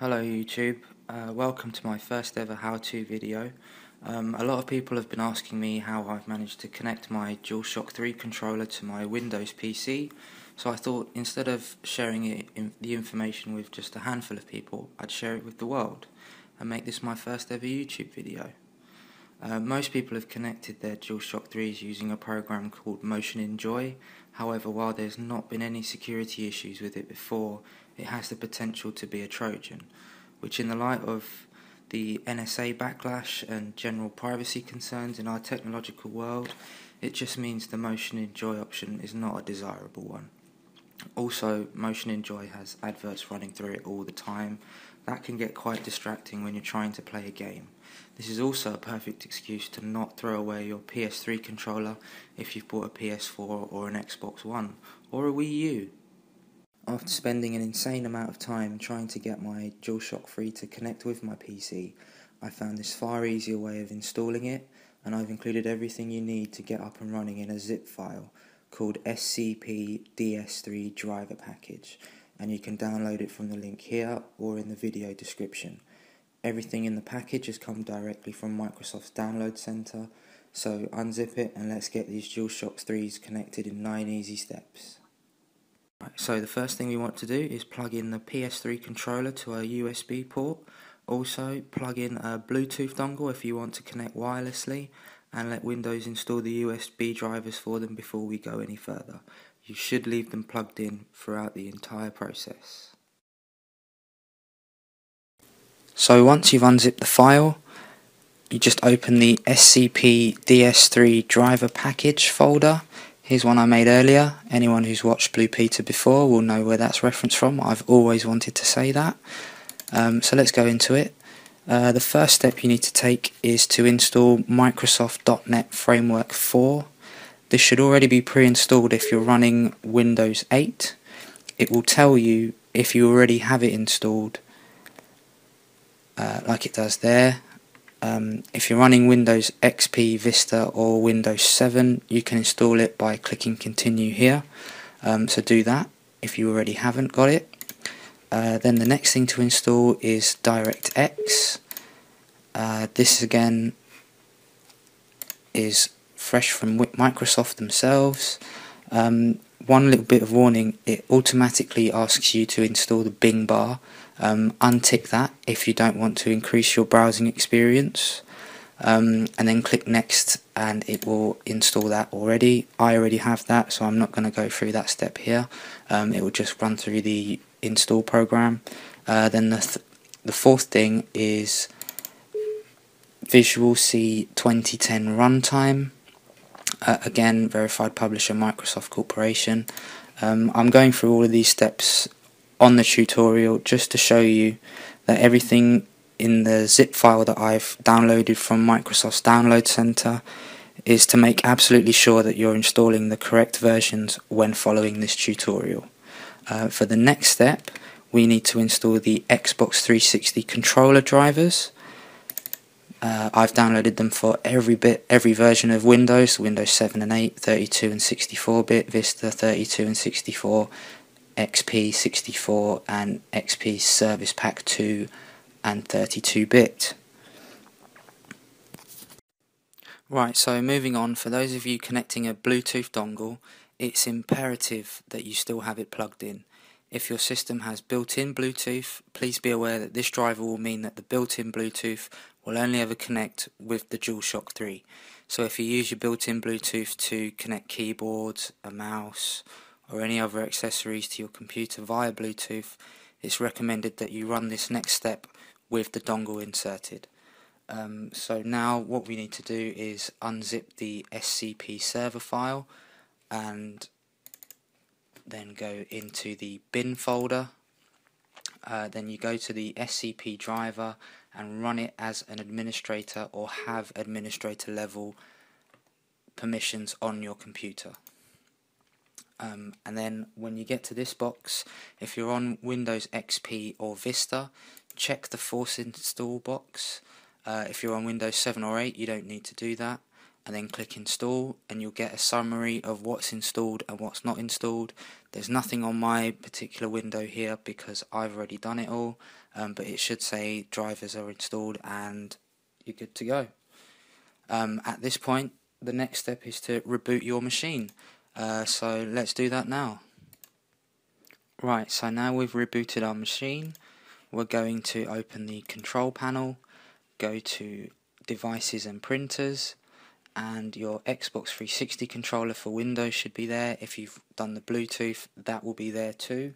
Hello YouTube, welcome to my first ever how-to video. A lot of people have been asking me how I've managed to connect my DualShock 3 controller to my Windows PC, so I thought instead of sharing the information with just a handful of people, I'd share it with the world and make this my first ever YouTube video. Most people have connected their DualShock 3s using a program called MotionInJoy. However, while there's not been any security issues with it before, it has the potential to be a Trojan, which in the light of the NSA backlash and general privacy concerns in our technological world, it just means the MotionInJoy option is not a desirable one. Also, MotionInJoy has adverts running through it all the time. That can get quite distracting when you're trying to play a game. This is also a perfect excuse to not throw away your PS3 controller if you've bought a PS4 or an Xbox One or a Wii U. After spending an insane amount of time trying to get my DualShock 3 to connect with my PC, I found this far easier way of installing it, and I've included everything you need to get up and running in a zip file called SCP DS3 Driver Package, and you can download it from the link here or in the video description. Everything in the package has come directly from Microsoft's download center, so unzip it and let's get these DualShock 3s connected in 9 easy steps. Right, so the first thing we want to do is plug in the PS3 controller to a USB port, also plug in a Bluetooth dongle if you want to connect wirelessly, and let Windows install the USB drivers for them before we go any further. You should leave them plugged in throughout the entire process. So once you've unzipped the file, you just open the SCP DS3 Driver Package folder. Here's one I made earlier. Anyone who's watched Blue Peter before will know where that's referenced from. I've always wanted to say that. So let's go into it. The first step you need to take is to install Microsoft .NET Framework 4. This should already be pre-installed if you're running Windows 8. It will tell you if you already have it installed, like it does there. If you're running Windows XP, Vista or Windows 7, you can install it by clicking continue here. So do that if you already haven't got it. Then the next thing to install is DirectX. This again is fresh from Microsoft themselves. One little bit of warning, it automatically asks you to install the Bing bar. Untick that if you don't want to increase your browsing experience, and then click next and it will install that already. I already have that, so I'm not going to go through that step here. It will just run through the install program. Then the fourth thing is Visual C 2010 runtime. Again, verified publisher Microsoft Corporation. I'm going through all of these steps on the tutorial just to show you that everything in the zip file that I've downloaded from Microsoft's download center is to make absolutely sure that you're installing the correct versions when following this tutorial. For the next step, we need to install the Xbox 360 controller drivers. I've downloaded them for every version of Windows, Windows 7 and 8, 32 and 64-bit, Vista 32 and 64, XP 64 and XP Service Pack 2 and 32-bit. Right, so moving on, for those of you connecting a Bluetooth dongle, it's imperative that you still have it plugged in. If your system has built-in Bluetooth, please be aware that this driver will mean that the built-in Bluetooth will only ever connect with the DualShock 3. So if you use your built-in Bluetooth to connect keyboards, a mouse or any other accessories to your computer via Bluetooth, it's recommended that you run this next step with the dongle inserted. So now what we need to do is unzip the SCP server file and then go into the bin folder. Then you go to the SCP driver and run it as an administrator or have administrator level permissions on your computer. And then when you get to this box, if you're on Windows XP or Vista, check the force install box. If you're on Windows 7 or 8, you don't need to do that, and then click install and you'll get a summary of what's installed and what's not installed. There's nothing on my particular window here because I've already done it all, but it should say drivers are installed and you're good to go. At this point, the next step is to reboot your machine. So let's do that now. Right, so now we've rebooted our machine, we're going to open the control panel, go to devices and printers, and your Xbox 360 controller for Windows should be there. If you've done the Bluetooth, that will be there too.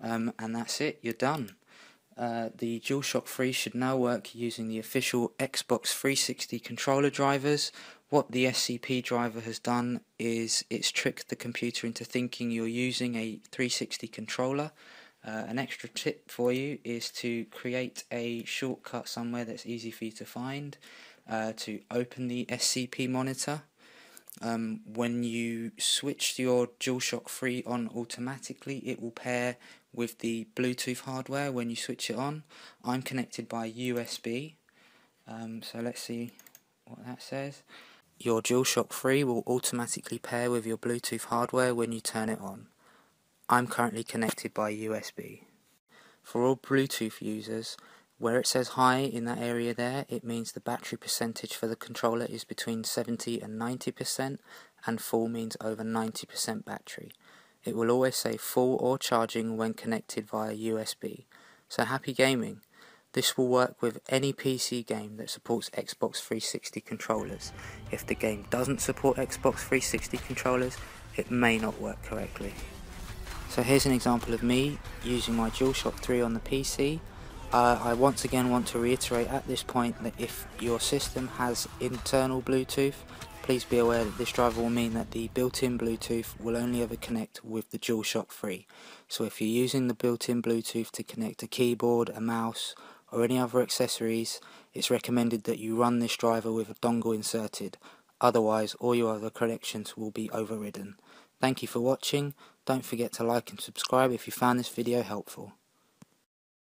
And that's it, you're done. The DualShock 3 should now work using the official Xbox 360 controller drivers. What the SCP driver has done is it's tricked the computer into thinking you're using a 360 controller. An extra tip for you is to create a shortcut somewhere that's easy for you to find to open the SCP monitor. When you switch your DualShock 3 on automatically, it will pair with the Bluetooth hardware when you switch it on. I'm connected by USB, so let's see what that says. Your DualShock 3 will automatically pair with your Bluetooth hardware when you turn it on. I'm currently connected by USB. For all Bluetooth users, where it says high in that area there, it means the battery percentage for the controller is between 70 and 90%, and full means over 90% battery. It will always say full or charging when connected via USB. So happy gaming! This will work with any PC game that supports Xbox 360 controllers. If the game doesn't support Xbox 360 controllers, it may not work correctly. So here's an example of me using my DualShock 3 on the PC. I once again want to reiterate at this point that if your system has internal Bluetooth, please be aware that this driver will mean that the built-in Bluetooth will only ever connect with the DualShock 3. So if you're using the built-in Bluetooth to connect a keyboard, a mouse or any other accessories, it's recommended that you run this driver with a dongle inserted, otherwise all your other connections will be overridden. Thank you for watching. Don't forget to like and subscribe if you found this video helpful.